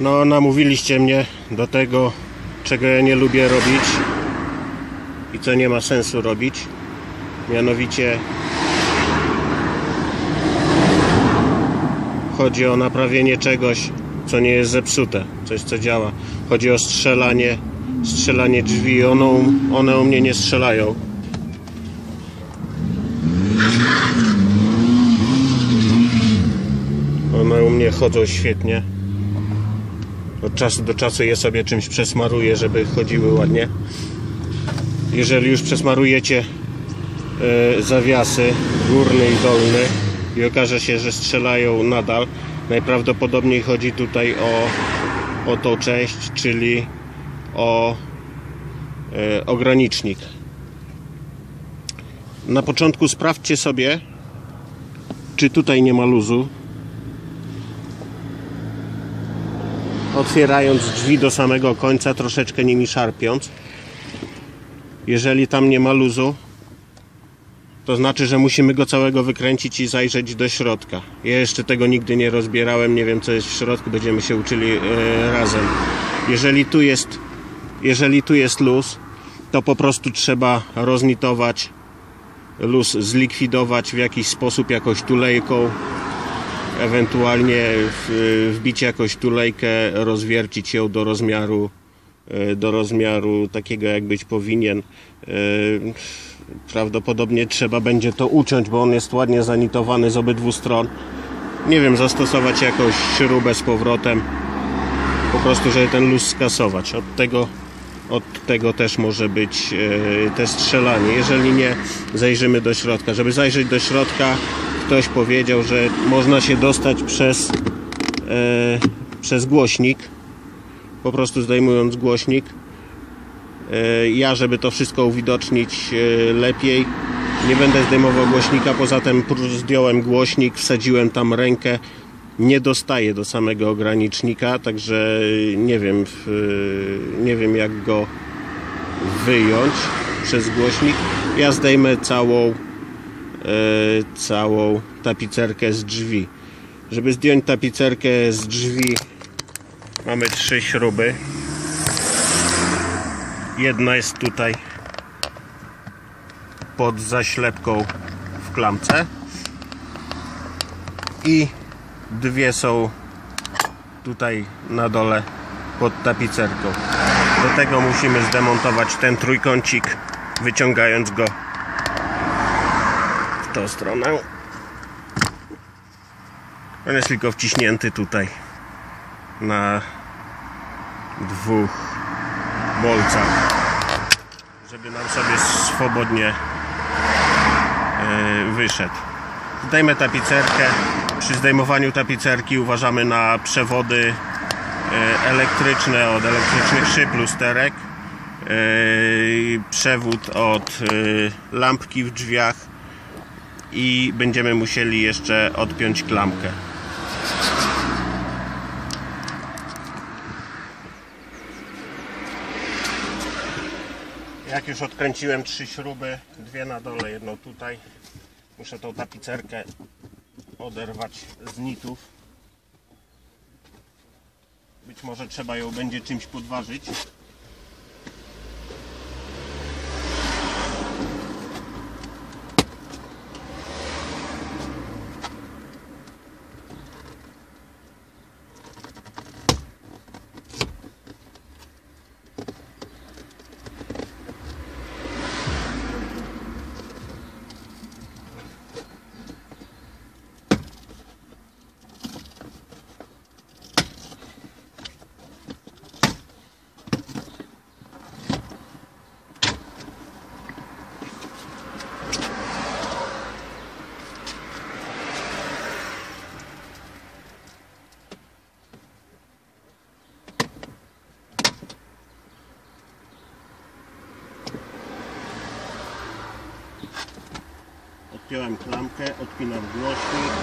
No, namówiliście mnie do tego, czego ja nie lubię robić i co nie ma sensu robić, mianowicie chodzi o naprawienie czegoś, co nie jest zepsute, coś co działa. Chodzi o strzelanie drzwi. One u mnie nie strzelają. One u mnie chodzą świetnie. Od czasu do czasu je sobie czymś przesmaruję, żeby chodziły ładnie. Jeżeli już przesmarujecie zawiasy górny i dolny i okaże się, że strzelają nadal, najprawdopodobniej chodzi tutaj o tą część, czyli o ogranicznik. Na początku sprawdźcie sobie, czy tutaj nie ma luzu. Otwierając drzwi do samego końca, troszeczkę nimi szarpiąc. Jeżeli tam nie ma luzu, to znaczy, że musimy go całego wykręcić i zajrzeć do środka. Ja jeszcze tego nigdy nie rozbierałem, nie wiem co jest w środku, będziemy się uczyli razem. Jeżeli tu jest luz, to po prostu trzeba roznitować luz, zlikwidować w jakiś sposób, jakąś tulejką, ewentualnie wbić jakąś tulejkę, rozwiercić ją do rozmiaru takiego, jak być powinien. Prawdopodobnie trzeba będzie to uciąć, bo on jest ładnie zanitowany z obydwu stron. Nie wiem, zastosować jakąś śrubę z powrotem, po prostu, żeby ten luz skasować. Od tego też może być te strzelanie. Jeżeli nie, zajrzymy do środka. Żeby zajrzeć do środka, ktoś powiedział, że można się dostać przez głośnik, po prostu zdejmując głośnik. Ja, żeby to wszystko uwidocznić lepiej, nie będę zdejmował głośnika, poza tym zdjąłem głośnik, wsadziłem tam rękę, nie dostaję do samego ogranicznika, także nie wiem jak go wyjąć przez głośnik. Ja zdejmę całą tapicerkę z drzwi. Żeby zdjąć tapicerkę z drzwi, mamy 3 śruby. Jedna jest tutaj pod zaślepką w klamce i 2 są tutaj na dole pod tapicerką. Do tego musimy zdemontować ten trójkącik, wyciągając go w tą stronę. On jest tylko wciśnięty tutaj na 2 bolcach, żeby nam sobie swobodnie wyszedł. Zdejmę tapicerkę. Przy zdejmowaniu tapicerki uważamy na przewody elektryczne od elektrycznych szyb, lusterek, przewód od lampki w drzwiach i będziemy musieli jeszcze odpiąć klamkę. Jak już odkręciłem 3 śruby, 2 na dole, jedną tutaj, muszę tą tapicerkę oderwać z nitów. Być może trzeba ją będzie czymś podważyć. Odpiąłem klamkę, odpinam głośnik.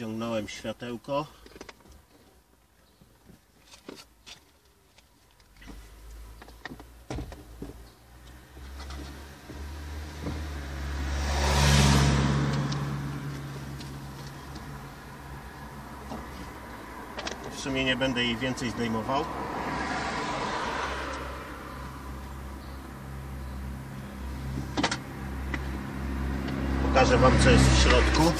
ściągnąłem światełko. W sumie nie będę jej więcej zdejmował. Pokażę wam, co jest w środku.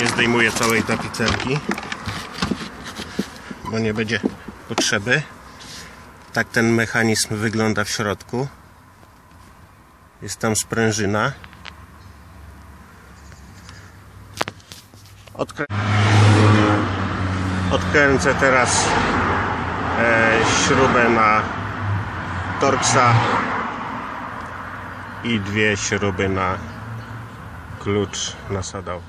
Nie zdejmuję całej tapicerki, bo nie będzie potrzeby. Tak ten mechanizm wygląda w środku. Jest tam sprężyna. Odkręcę teraz śrubę na Torxa i dwie śruby na klucz nasadowy.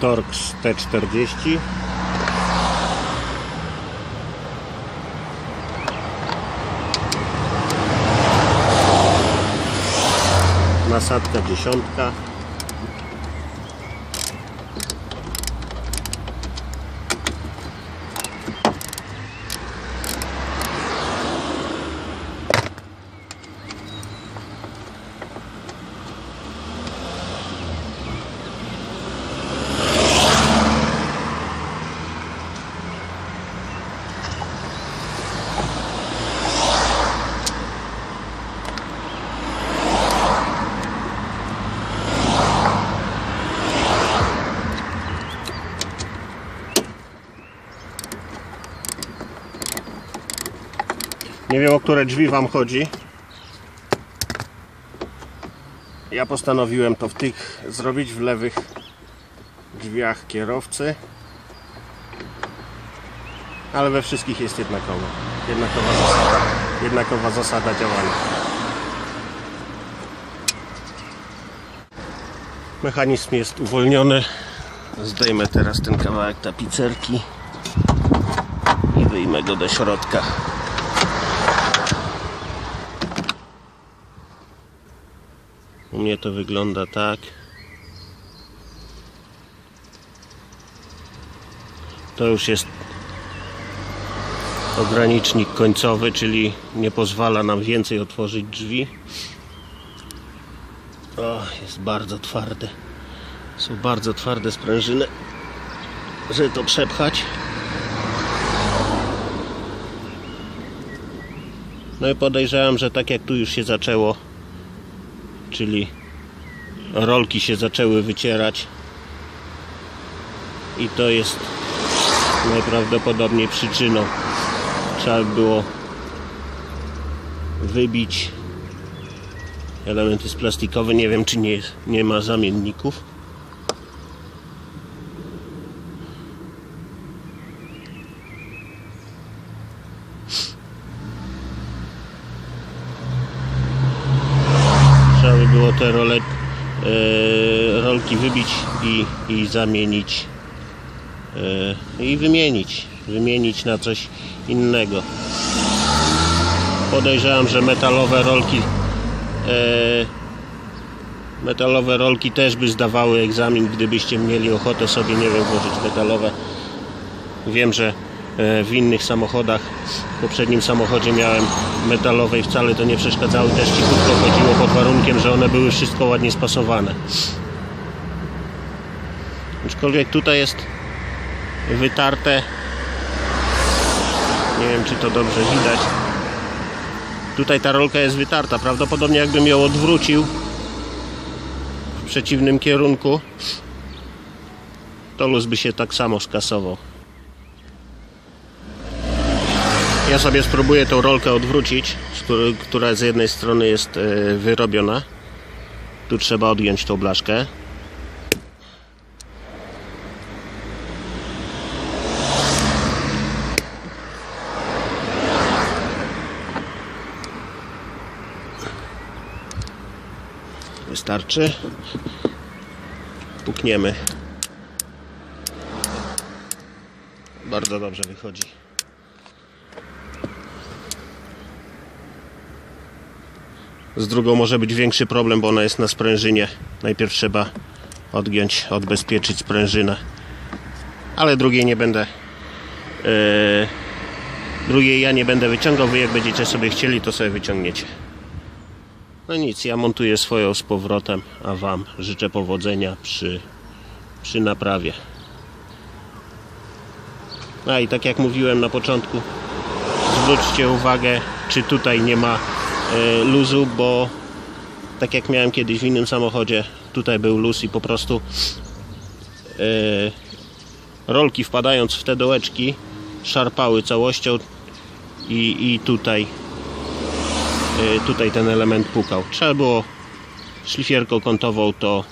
Torx T40. Nasadka 10. Nie wiem, o które drzwi wam chodzi. Ja postanowiłem to w tych zrobić, w lewych drzwiach kierowcy. Ale we wszystkich jest jednakowo. Jednakowa zasada działania. Mechanizm jest uwolniony. Zdejmę teraz ten kawałek tapicerki i wyjmę go do środka. U mnie to wygląda tak. To już jest ogranicznik końcowy, czyli nie pozwala nam więcej otworzyć drzwi. O, jest bardzo twarde. Są bardzo twarde sprężyny, żeby to przepchać. No i podejrzewam, że tak jak tu już się zaczęło, czyli rolki się zaczęły wycierać i to jest najprawdopodobniej przyczyną. Trzeba było wybić elementy plastikowe. Nie wiem, czy nie ma zamienników. Było te rolki wybić i zamienić i wymienić na coś innego. Podejrzewam, że metalowe rolki też by zdawały egzamin, gdybyście mieli ochotę sobie, nie wiem, włożyć metalowe. Wiem, że w innych samochodach, w poprzednim samochodzie miałem metalowe i wcale to nie przeszkadzało, też cichutko chodziło, pod warunkiem, że one były wszystko ładnie spasowane. Aczkolwiek tutaj jest wytarte, nie wiem, czy to dobrze widać, Tutaj ta rolka jest wytarta. Prawdopodobnie jakbym ją odwrócił w przeciwnym kierunku, to luz by się tak samo skasował. Ja sobie spróbuję tą rolkę odwrócić, która z jednej strony jest wyrobiona. Tu trzeba odgiąć tą blaszkę. Wystarczy. Pukniemy. Bardzo dobrze wychodzi. Z drugą może być większy problem, bo ona jest na sprężynie. Najpierw trzeba odgiąć, odbezpieczyć sprężynę. Ale drugiej nie będę... drugiej ja nie będę wyciągał. Wy jak będziecie sobie chcieli, to sobie wyciągniecie. No nic, ja montuję swoją z powrotem, a wam życzę powodzenia przy naprawie. A i tak jak mówiłem na początku, zwróćcie uwagę, czy tutaj nie ma luzu, bo tak jak miałem kiedyś w innym samochodzie, tutaj był luz i po prostu rolki, wpadając w te dołeczki, szarpały całością i tutaj ten element pukał. Trzeba było szlifierką kątową to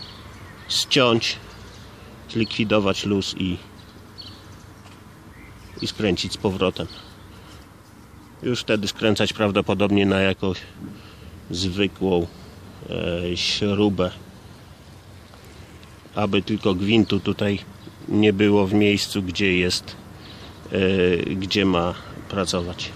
ściąć, zlikwidować luz i skręcić z powrotem. Już wtedy skręcać prawdopodobnie na jakąś zwykłą śrubę, aby tylko gwintu tutaj nie było w miejscu, gdzie ma pracować.